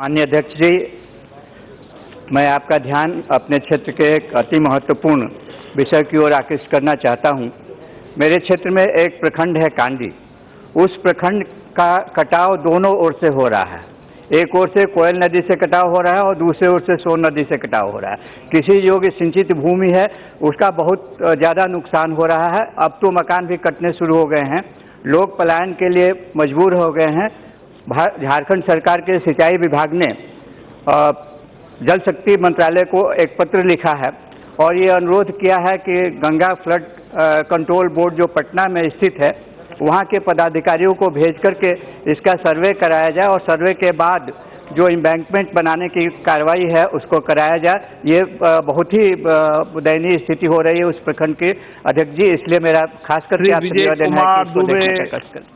माननीय अध्यक्ष जी, मैं आपका ध्यान अपने क्षेत्र के एक अति महत्वपूर्ण विषय की ओर आकर्षित करना चाहता हूं। मेरे क्षेत्र में एक प्रखंड है कांधी। उस प्रखंड का कटाव दोनों ओर से हो रहा है। एक ओर से कोयल नदी से कटाव हो रहा है और दूसरे ओर से सोन नदी से कटाव हो रहा है। कृषि योग्य सिंचित भूमि है, उसका बहुत ज़्यादा नुकसान हो रहा है। अब तो मकान भी कटने शुरू हो गए हैं, लोग पलायन के लिए मजबूर हो गए हैं। झारखंड सरकार के सिंचाई विभाग ने जल शक्ति मंत्रालय को एक पत्र लिखा है और ये अनुरोध किया है कि गंगा फ्लड कंट्रोल बोर्ड जो पटना में स्थित है, वहाँ के पदाधिकारियों को भेज करके इसका सर्वे कराया जाए और सर्वे के बाद जो इंबैंकमेंट बनाने की कार्रवाई है उसको कराया जाए। ये बहुत ही दयनीय स्थिति हो रही है उस प्रखंड की अध्यक्ष जी, इसलिए मेरा खास करके आपसे निवेदन है कि इसको देखने का